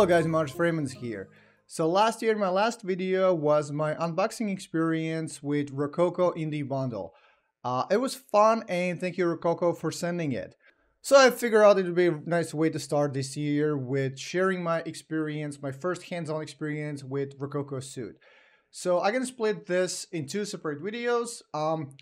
Hello guys, Maris Freimanis here. So last year my last video was my unboxing experience with Rokoko Indie Bundle. It was fun and thank you Rokoko for sending it. So I figured out it would be a nice way to start this year with sharing my experience, my first hands-on experience with Rokoko Suit. So I can split this in two separate videos.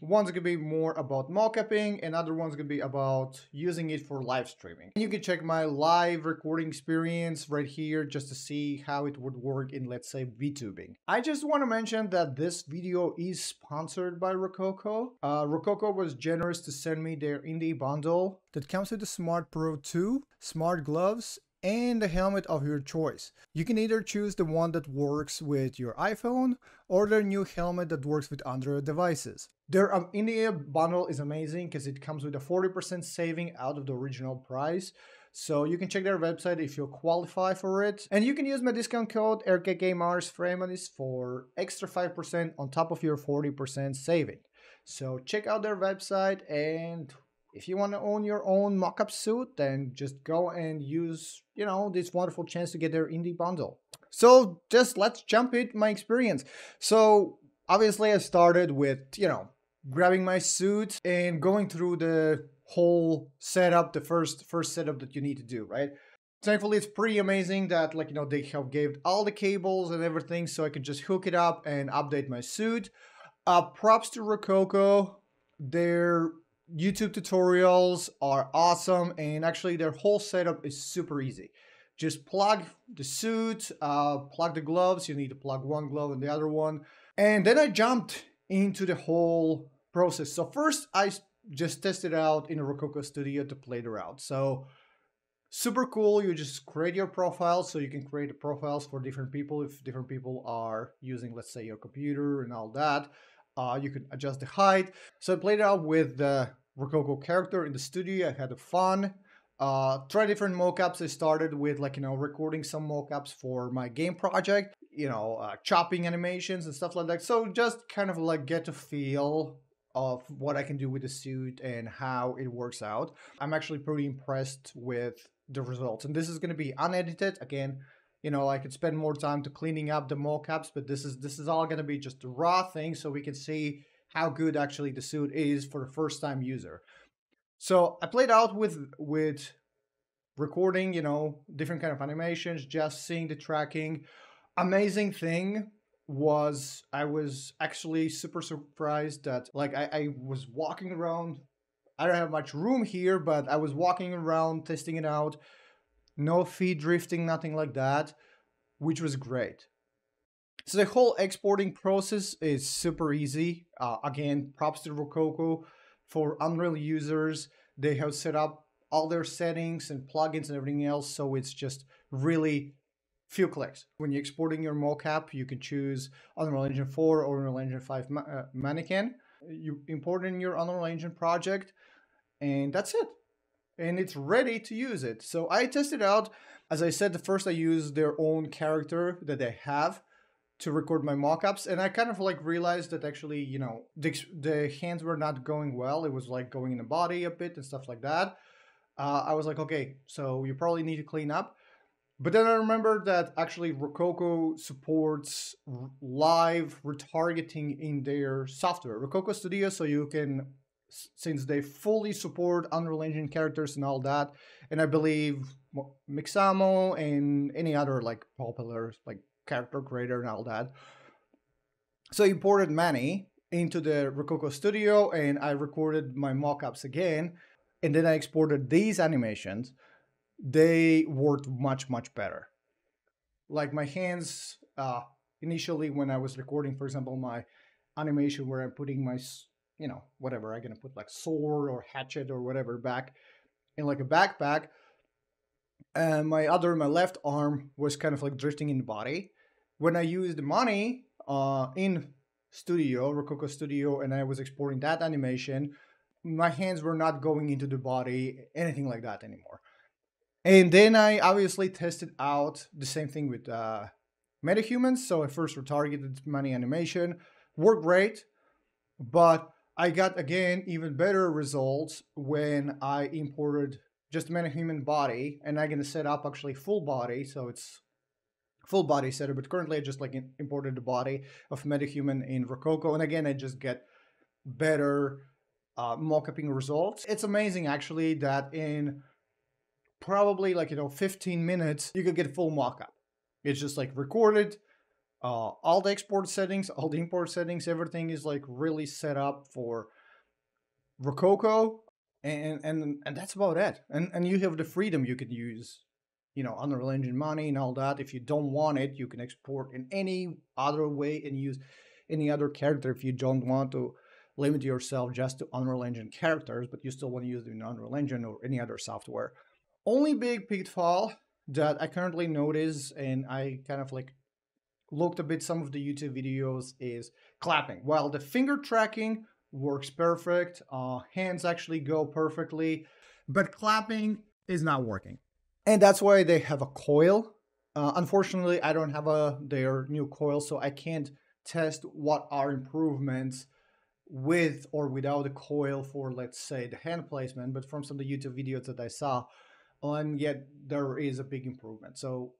One's gonna be more about mocapping, and other one's gonna be about using it for live streaming. And you can check my live recording experience right here just to see how it would work in, let's say, VTubing. I just want to mention that this video is sponsored by Rokoko. Rokoko was generous to send me their indie bundle that comes with the Smart Pro 2, smart gloves, and the helmet of your choice. You can either choose the one that works with your iPhone or their new helmet that works with Android devices. Their Indie bundle is amazing because it comes with a 40% saving out of the original price. So you can check their website if you qualify for it. And you can use my discount code RKKMarisFreimanis for extra 5% on top of your 40% saving. So check out their website, and if you want to own your own mock-up suit, then just go and use, you know, this wonderful chance to get their indie bundle. So just let's jump into my experience. So obviously I started with, you know, grabbing my suit and going through the whole setup, the first setup that you need to do, right? Thankfully, it's pretty amazing that, like, you know, they have gave all the cables and everything so I can just hook it up and update my suit. Props to Rokoko. Their YouTube tutorials are awesome, and actually their whole setup is super easy. Just plug the suit, plug the gloves. You need to plug one glove and the other one. And then I jumped into the whole process. So first I just tested out in a Rokoko Studio to play it around. So super cool. You just create your profile, so you can create the profiles for different people. If different people are using, let's say, your computer and all that, you can adjust the height. So I played it out with the Rokoko character in the studio. I had fun. Try different mocaps. I started with, like, you know, recording some mocaps for my game project, you know, chopping animations and stuff like that. So just kind of like get a feel of what I can do with the suit and how it works out. I'm actually pretty impressed with the results. And this is going to be unedited. Again, you know, I could spend more time to cleaning up the mocaps, but this is all going to be just a raw thing, so we can see how good actually the suit is for a first-time user. So I played out with recording, you know, different kind of animations, just seeing the tracking. Amazing thing was I was actually super surprised that, like, I was walking around. I don't have much room here, but I was walking around testing it out. No feed drifting, nothing like that, which was great. So the whole exporting process is super easy. Again, props to Rokoko. For Unreal users, they have set up all their settings and plugins and everything else, so it's just really few clicks. When you're exporting your mocap, you can choose Unreal Engine 4 or Unreal Engine 5 mannequin. You import in your Unreal Engine project, and that's it. And it's ready to use it. So I tested out, as I said, the first I used their own character that they have to record my mockups, and I kind of like realized that actually, you know, the hands were not going well. It was like going in the body a bit and stuff like that. I was like, okay, so you probably need to clean up. But then I remembered that actually Rokoko supports live retargeting in their software, Rokoko Studio, so you can, since they fully support Unreal Engine characters and all that, and I believe Mixamo and any other like popular like character creator and all that. So I imported Manny into the Rokoko Studio, and I recorded my mockups again, and then I exported these animations. They worked much better. Like my hands, initially when I was recording, for example, my animation where I'm putting my, you know, whatever, I'm gonna put like sword or hatchet or whatever back in like a backpack. And my left arm was kind of like drifting in the body. When I used Money in Studio, Rokoko Studio, and I was exporting that animation, my hands were not going into the body, anything like that anymore. And then I obviously tested out the same thing with MetaHuman. So I first retargeted Money animation, worked great, but I got, again, even better results when I imported just MetaHuman body, and I'm going to set up actually full body, so it's full body setup, but currently I just like imported the body of MetaHuman in Rokoko, and again I just get better mocapping results. It's amazing actually that in probably like 15 minutes you could get full mockup. It's just like recorded, all the export settings, all the import settings, everything is like really set up for Rokoko, and that's about it. And you have the freedom. You can use Unreal Engine money and all that. If you don't want it, you can export in any other way and use any other character if you don't want to limit yourself just to Unreal Engine characters, but you still want to use it in Unreal Engine or any other software. Only big pitfall that I currently notice, and I kind of like looked a bit some of the YouTube videos, is clapping. While the finger tracking works perfect, hands actually go perfectly, but clapping is not working. And that's why they have a coil. Unfortunately, I don't have their new coil, so I can't test what are improvements with or without a coil for, let's say, the hand placement. But from some of the YouTube videos that I saw, and yet there is a big improvement. So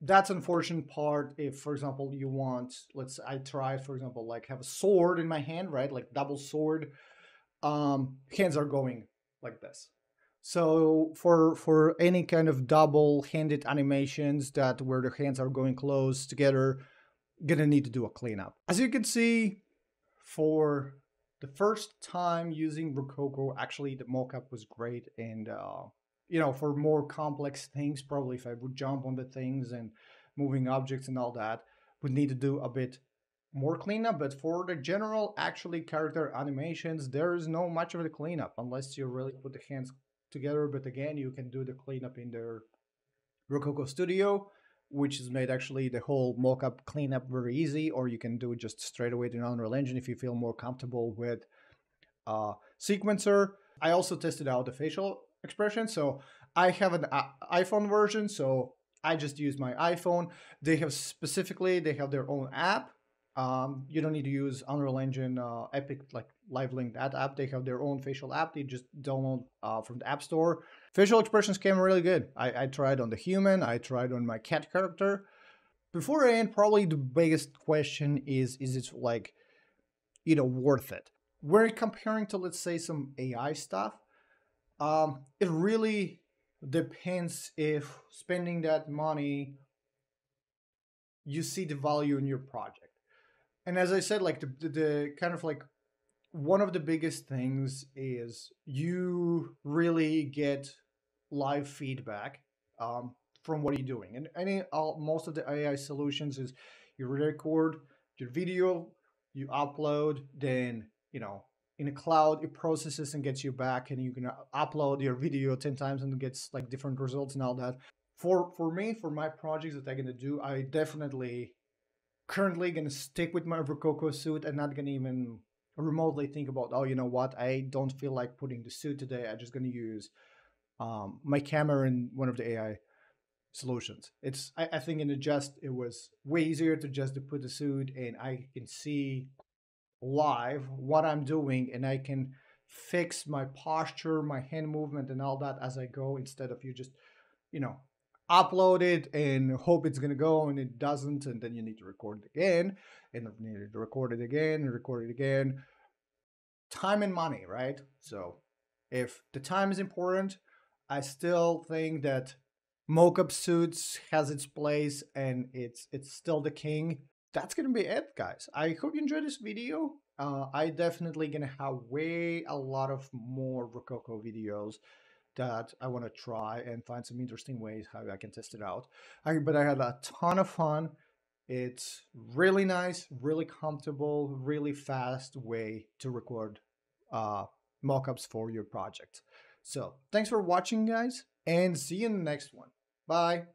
that's unfortunate part. If, for example, you want, I tried, for example, like have a sword in my hand, right? Like double sword, hands are going like this. So for any kind of double-handed animations that where the hands are going close together, gonna need to do a cleanup. As you can see, for the first time using Rokoko, actually the mockup was great, and for more complex things, probably if I would jump on the things and moving objects and all that, would need to do a bit more cleanup. But for the general actually character animations, there is no much of a cleanup unless you really put the hands together. But again, you can do the cleanup in their Rokoko Studio, which has made actually the whole mockup cleanup very easy, or you can do it just straight away in Unreal Engine if you feel more comfortable with Sequencer. I also tested out the facial expression. So I have an iPhone version, so I just use my iPhone. They have their own app. You don't need to use Unreal Engine Epic, like LiveLink, that app. They have their own facial app. They just download from the App Store. Facial expressions came really good. I tried on the human. I tried on my cat character. Before I end, probably the biggest question is it like, worth it? We're comparing to, let's say, some AI stuff. It really depends if spending that money, you see the value in your project. And as I said, like the kind of like one of the biggest things is you really get live feedback from what you're doing. And most of the AI solutions is you record your video, you upload, then in a cloud it processes and gets you back, and you can upload your video 10 times and it gets like different results and all that. For me, for my projects that I'm gonna do, I definitely currently going to stick with my Rokoko suit and not going to even remotely think about, oh, you know what, I don't feel like putting the suit today. I'm just going to use my camera and one of the AI solutions. I think it was way easier to just put the suit, and I can see live what I'm doing, and I can fix my posture, my hand movement and all that as I go, instead of you just, upload it and hope it's going to go, and it doesn't, and then you need to record it again, and you need to record it again and record it again. Time and money, right? So if the time is important, I still think that mocap suits has its place, and it's still the king. That's going to be it, guys. I hope you enjoyed this video. I definitely going to have a lot of more Rokoko videos that I want to try and find some interesting ways how I can test it out. But I had a ton of fun. It's really nice, really comfortable, really fast way to record mockups for your project. So thanks for watching, guys, and see you in the next one. Bye.